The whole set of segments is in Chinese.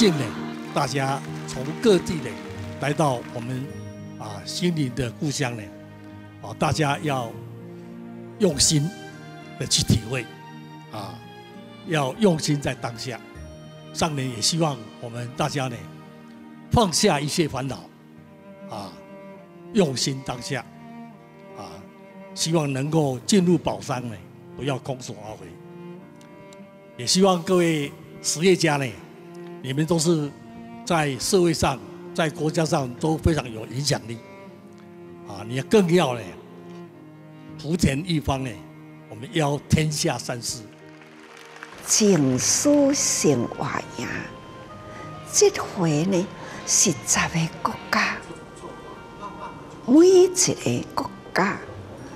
县呢，大家从各地呢来到我们心灵的故乡呢，大家要用心的去体会，要用心在当下。上人也希望我们大家呢放下一切烦恼，用心当下，希望能够进入宝山呢，不要空手而回。也希望各位实业家呢，你们都是在社会上、在国家上都非常有影响力，你更要呢，福田一方呢，我们邀天下三世。静思成华严，这回呢是10个国家，每一个国家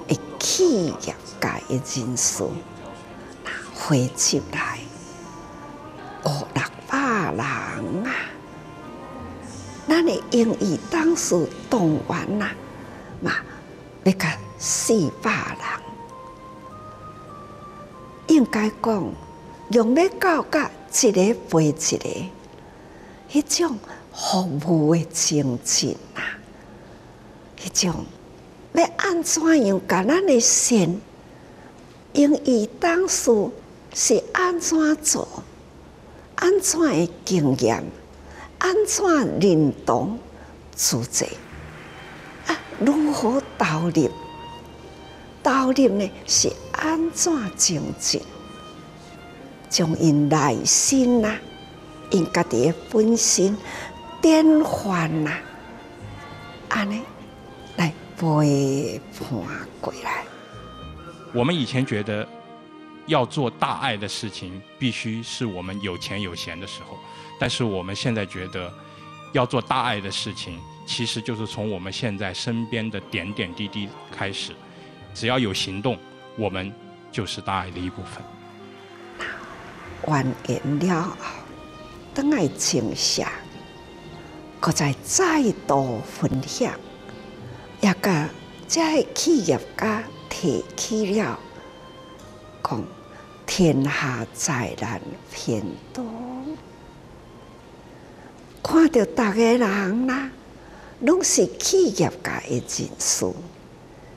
的企业家的人数，回集来500-600人啊！咱的英语当时动员呐，要到400人，应该讲用要到甲一个陪一个，迄种服务的精神呐，迄种要按怎样甲咱的心，英语当时。是安怎做，安怎的经验，安怎认同自己，如何投入？投入呢是安怎精进？将因内心呐，因家己的本身典范呐，安尼来陪伴过来。我们以前觉得。要做大爱的事情，必须是我们有钱有闲的时候。但是我们现在觉得，要做大爱的事情，其实就是从我们现在身边的点点滴滴开始。只要有行动，我们就是大爱的一部分。完成了后，等爱静下，搁再度分享，也甲这企业家提起了。讲天下灾难偏多，看到大家人啦，拢是企业家的人士，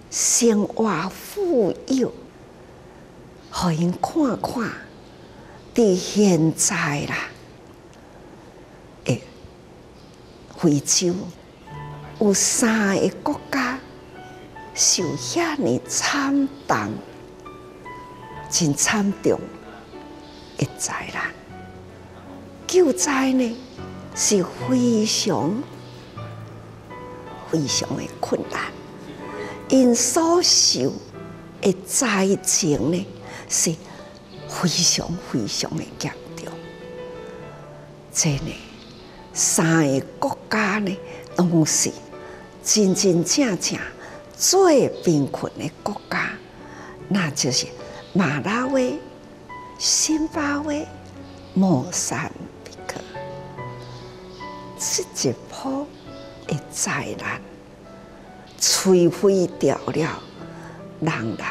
生活富有，互因看看，伫现在啦，非洲有3个国家受遐尼惨淡。真惨重的灾难，救灾呢是非常的困难。因所受的灾情呢是非常的严重。这呢3个国家呢拢是真正最贫困的国家，那就是。马拉维、辛巴威、莫桑比克，这一波的灾难，摧毁掉了人的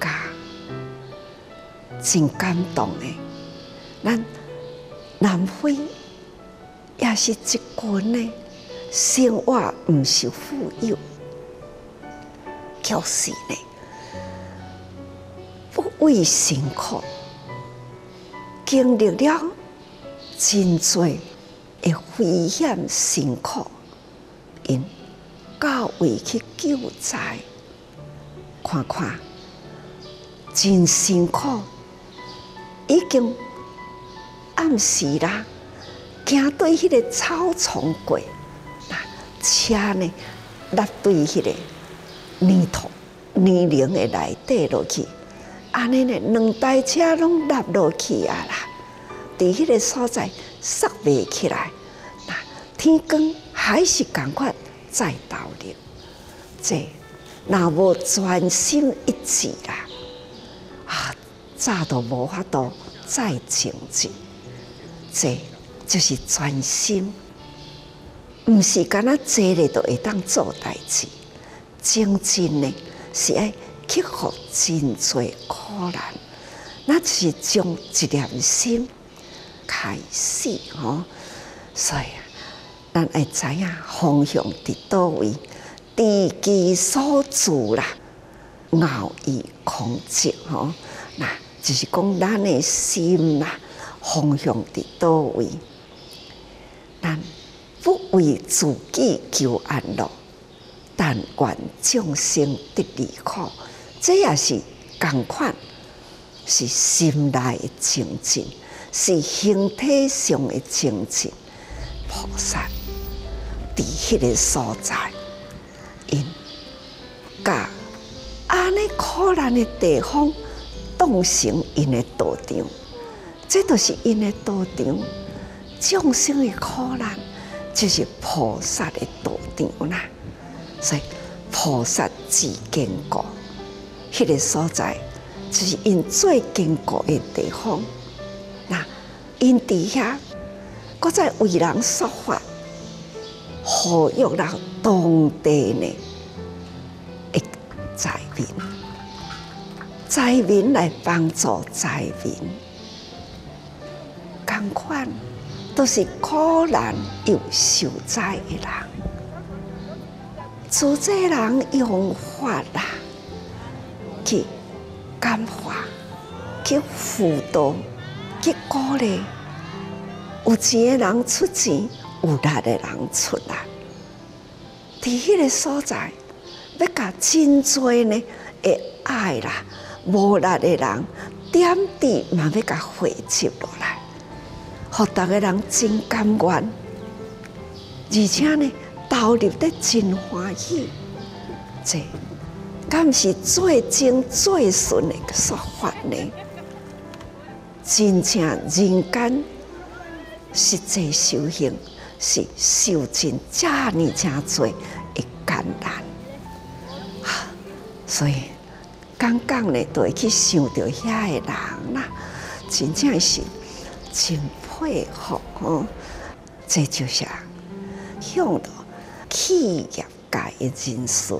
家，真感动的。咱南非也是一群呢，生活唔是富有，就是呢。为辛苦，经历了真侪的危险辛苦，因到位去救灾，看看真辛苦，已经暗时啦，行对迄个草丛过，那车呢，落对迄个泥土、泥泞的内底落去。安尼呢，2台车拢落落去啊啦，伫迄个所在塞袂起来。那天光还是赶快再投入，这若无全心一致啦，早都无法度再前进。这就是全心，唔是干那坐咧就会当做代志，精进呢是爱。克服真多苦难，那是将一念心开始吼。所以啊，咱会知影方向伫倒位，地基所住啦，熬以空寂吼。嗱，就是讲咱嘅心啦，方向伫倒位，咱不为自己求安乐，但愿众生得离苦，这也是同款。 是心内的清净，是形体上的清净。菩萨伫迄个所在，因甲安尼苦难的地方当成因的道场，这都是因的道场。众生的苦难就是菩萨的道场啦。所以菩萨自坚固，迄个所在。 就是因最坚固的地方，那因底下，搁再为人说法，呼吁人当地呢，一灾民，灾民来帮助灾民，同款都是苦难又受灾的人，做这人用法啦，去。 感化，去辅导，去鼓励。有钱的人出钱，有力的人出力。伫迄个所在，要甲真侪呢会爱啦，无力的人点滴嘛要甲汇集落来，互逐个人真甘愿，而且呢投入得真欢喜。这。 敢是最精最纯的说法呢？真正人间实际修行是修尽遮尔正多的艰难啊！所以刚刚呢，就会去想到遐个人啦，真正是真佩服哦！这就是向着企业界的人士。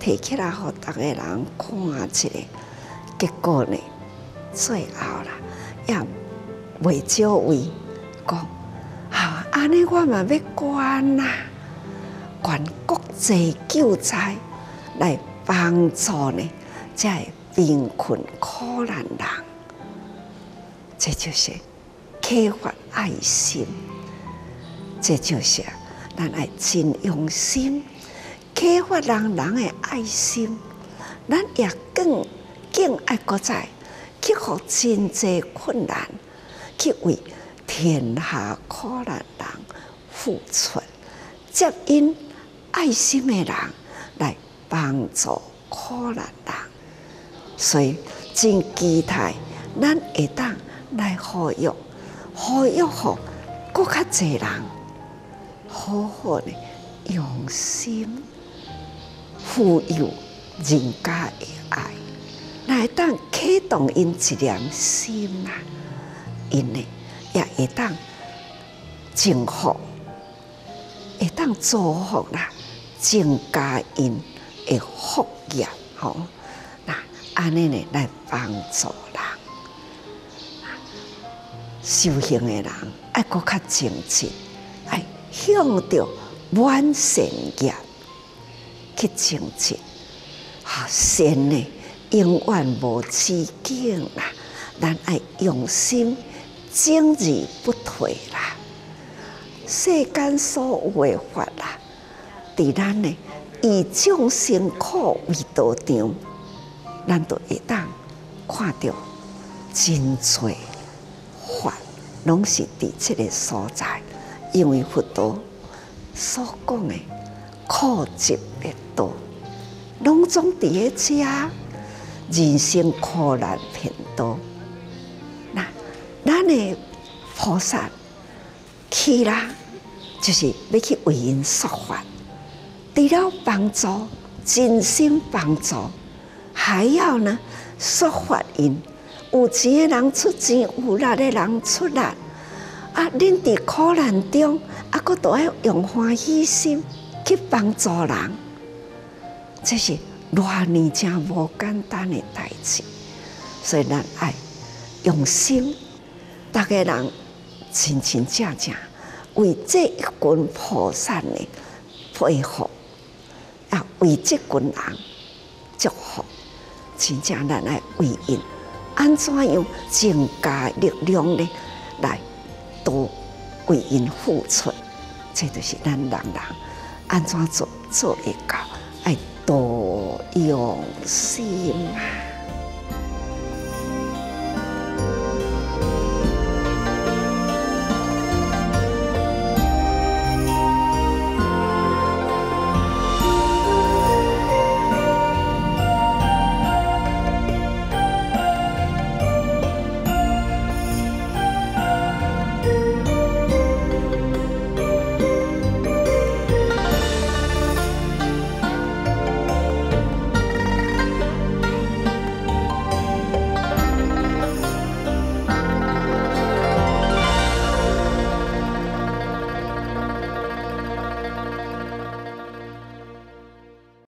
提起来，互逐个人看一下，结果呢，最后啦，也袂少位讲，啊，安尼我嘛要捐啦，捐国际救灾来帮助呢，即个贫困苦难人，这就是开发爱心，这就是咱爱真用心。 启发人人的爱心，咱也更爱国在去互真济困难，去为天下苦难人付出，接因爱心的人来帮助苦难人，所以真期待咱会当来呼吁互更较济人，好好呢用心。 富有人家的爱，来当启动因一念心啊，因呢也会当增福，会当造福啦，增加因的福业吼。那安尼呢来帮助人，修行的人爱搁较精进，爱向着满善业。 去精进，啊，善呢永远无止境啦，咱爱用心，精而不退啦。世间所有的法啦，伫咱呢以众生苦为道场，咱就会当看到真侪法，拢是伫这个所在，因为佛陀所讲的。 苦集灭道，拢总伫咧遮，人生苦难偏多。那咱的菩萨去啦，就是要去为因说法，除了帮助，真心帮助，还要呢说法因。有钱的人出钱，有力的人出力。啊，恁伫苦难中，啊，佫都要用欢喜心。 去帮助人，这是偌尼正无简单的代志，所以咱爱用心，大家人真真正正为这一群菩萨的佩服，啊，为这群人祝福，真正咱来为因，安怎样增加力量呢？来多为因付出，这就是咱人人安怎做做会到，爱多用心啊。